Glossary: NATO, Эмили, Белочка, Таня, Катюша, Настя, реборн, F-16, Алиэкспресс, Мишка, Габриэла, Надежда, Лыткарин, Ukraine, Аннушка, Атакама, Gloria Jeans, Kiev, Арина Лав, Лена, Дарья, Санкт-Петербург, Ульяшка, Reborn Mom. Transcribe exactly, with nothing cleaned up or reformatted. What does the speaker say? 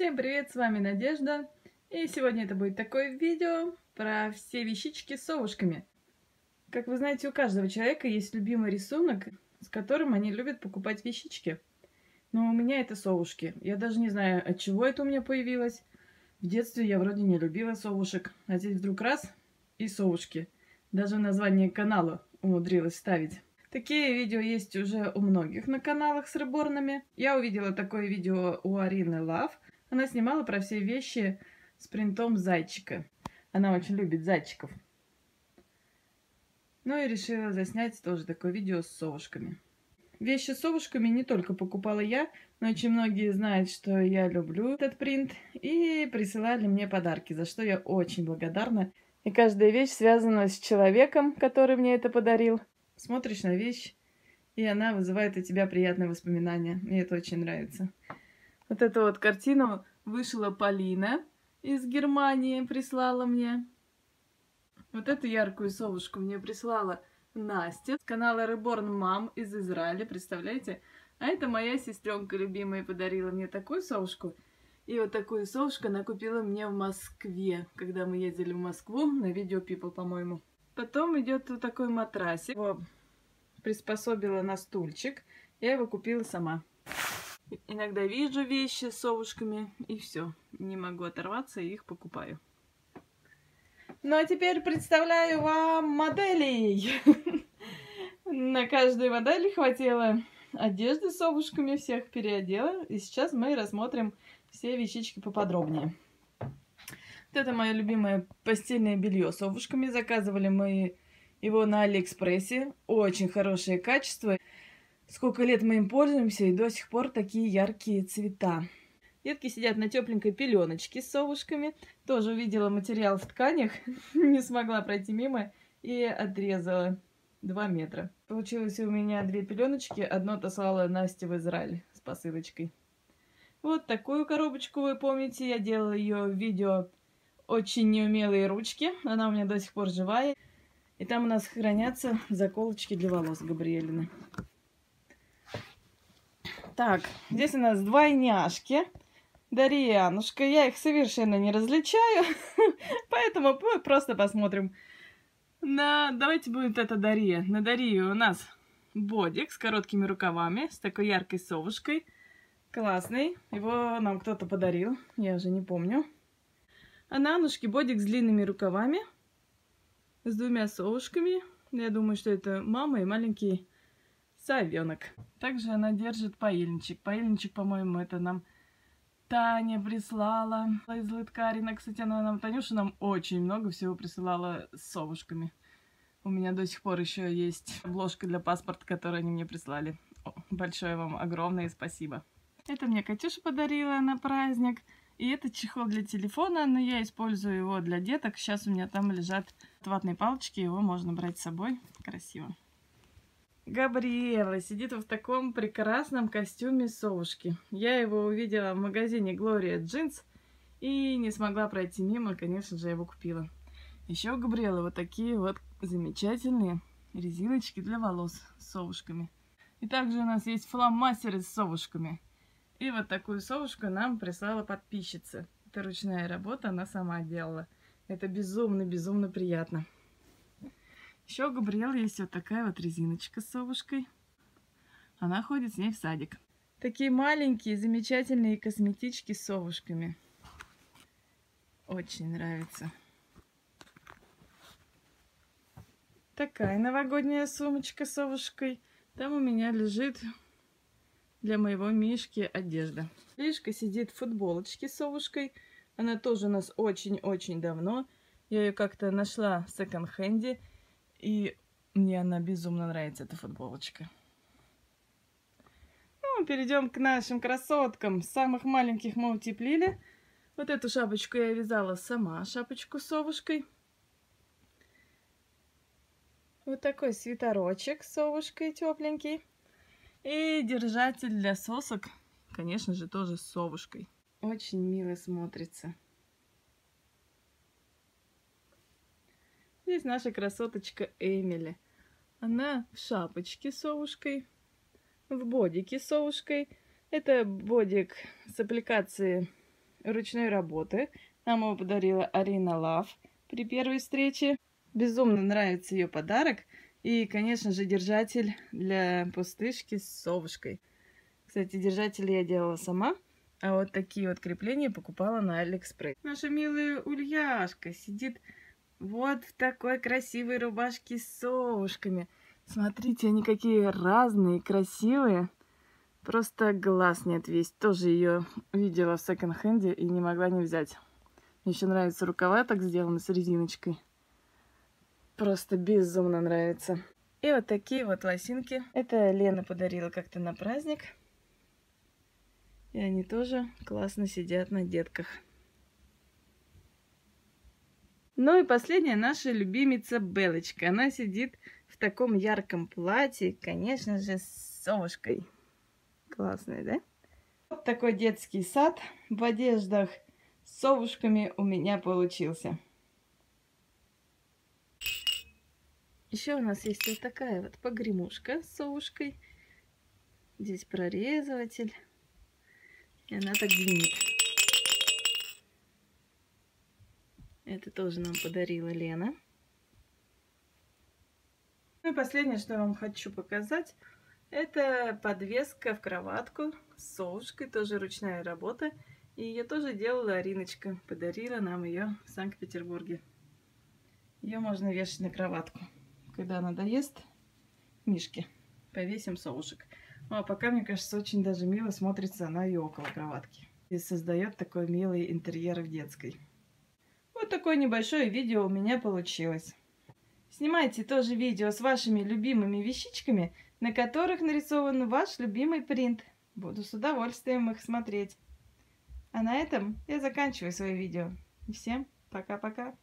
Всем привет, с вами Надежда, и сегодня это будет такое видео про все вещички с совушками. Как вы знаете, у каждого человека есть любимый рисунок, с которым они любят покупать вещички. Но у меня это совушки. Я даже не знаю, от чего это у меня появилось. В детстве я вроде не любила совушек, а здесь вдруг раз и совушки. Даже название канала умудрилась ставить. Такие видео есть уже у многих на каналах с реборнами. Я увидела такое видео у Арины Лав. Она снимала про все вещи с принтом зайчика. Она очень любит зайчиков. Ну и решила заснять тоже такое видео с совушками. Вещи с совушками не только покупала я, но очень многие знают, что я люблю этот принт. И присылали мне подарки, за что я очень благодарна. И каждая вещь связана с человеком, который мне это подарил. Смотришь на вещь, и она вызывает у тебя приятные воспоминания. Мне это очень нравится. Вот эту вот картину вышила Полина из Германии, прислала мне. Вот эту яркую совушку мне прислала Настя с канала Reborn Mom из Израиля, представляете? А это моя сестренка любимая подарила мне такую совушку. И вот такую совушку она купила мне в Москве, когда мы ездили в Москву на видео People, по-моему. Потом идет вот такой матрасик. Его приспособила на стульчик. Я его купила сама. Иногда вижу вещи с совушками, и все. Не могу оторваться и их покупаю. Ну а теперь представляю вам моделей. На каждой модели хватило одежды с совушками, всех переодела. И сейчас мы рассмотрим все вещички поподробнее. Вот это мое любимое постельное белье с совушками. Заказывали мы его на Алиэкспрессе. Очень хорошее качество. Сколько лет мы им пользуемся, и до сих пор такие яркие цвета. Детки сидят на тепленькой пеленочке с совушками. Тоже увидела материал в тканях. Не смогла пройти мимо и отрезала два метра. Получилось у меня две пеленочки. Одно отослала Настя в Израиль с посылочкой. Вот такую коробочку, вы помните, я делала ее в видео «Очень неумелые ручки». Она у меня до сих пор живая. И там у нас хранятся заколочки для волос Габриэлины. Так, здесь у нас двойняшки. Дарья и Аннушка. Я их совершенно не различаю. Поэтому мы просто посмотрим. На... Давайте будет это Дарья. На Дарью у нас бодик с короткими рукавами. С такой яркой совушкой. Классный. Его нам кто-то подарил. Я уже не помню. А на Аннушке бодик с длинными рукавами, с двумя совушками. Я думаю, что это мама и маленький совенок. Также она держит паильничек. Паильничек, по-моему, это нам Таня прислала из Лыткарина. Кстати, она нам, Танюша, нам очень много всего присылала с совушками. У меня до сих пор еще есть обложка для паспорта, которую они мне прислали. О, большое вам огромное спасибо. Это мне Катюша подарила на праздник. И это чехол для телефона, но я использую его для деток. Сейчас у меня там лежат ватные палочки, его можно брать с собой. Красиво. Габриэла сидит в таком прекрасном костюме совушки. Я его увидела в магазине Gloria Jeans и не смогла пройти мимо, конечно же, я его купила. Еще у Габриэлы вот такие вот замечательные резиночки для волос с совушками. И также у нас есть фломастеры с совушками. И вот такую совушку нам прислала подписчица. Это ручная работа, она сама делала. Это безумно-безумно приятно. Еще у Габриэлы есть вот такая вот резиночка с совушкой. Она ходит с ней в садик. Такие маленькие, замечательные косметички с совушками. Очень нравится. Такая новогодняя сумочка с совушкой. Там у меня лежит... для моего Мишки одежда. Мишка сидит в футболочке с совушкой. Она тоже у нас очень-очень давно. Я ее как-то нашла в секонд-хенде. И мне она безумно нравится, эта футболочка. Ну, перейдем к нашим красоткам. Самых маленьких мы утеплили. Вот эту шапочку я вязала сама. Шапочку с совушкой. Вот такой свитерочек с совушкой тепленький. И держатель для сосок, конечно же, тоже с совушкой. Очень мило смотрится. Здесь наша красоточка Эмили. Она в шапочке с совушкой, в бодике с совушкой. Это бодик с аппликацией ручной работы. Нам его подарила Арина Лав при первой встрече. Безумно нравится ее подарок. И, конечно же, держатель для пустышки с совушкой. Кстати, держатели я делала сама, а вот такие вот крепления покупала на Алиэкспресс. Наша милая Ульяшка сидит вот в такой красивой рубашке с совушками. Смотрите, они какие разные, красивые. Просто глаз не отвесть. Тоже ее видела в секонд-хенде и не могла не взять. Мне еще нравится рукава, так сделаны с резиночкой. Просто безумно нравится. И вот такие вот лосинки. Это Лена подарила как-то на праздник. И они тоже классно сидят на детках. Ну и последняя наша любимица Белочка. Она сидит в таком ярком платье, конечно же, с совушкой. Классная, да? Вот такой детский сад в одеждах с совушками у меня получился. Еще у нас есть вот такая вот погремушка с совушкой. Здесь прорезыватель. И она так звенит. Это тоже нам подарила Лена. Ну и последнее, что я вам хочу показать, это подвеска в кроватку с совушкой, тоже ручная работа. И ее тоже делала Ариночка. Подарила нам ее в Санкт-Петербурге. Ее можно вешать на кроватку. Когда она доест Мишке, повесим совушек. Ну, а пока, мне кажется, очень даже мило смотрится она и около кроватки. И создает такой милый интерьер в детской. Вот такое небольшое видео у меня получилось. Снимайте тоже видео с вашими любимыми вещичками, на которых нарисован ваш любимый принт. Буду с удовольствием их смотреть. А на этом я заканчиваю свое видео. Всем пока-пока!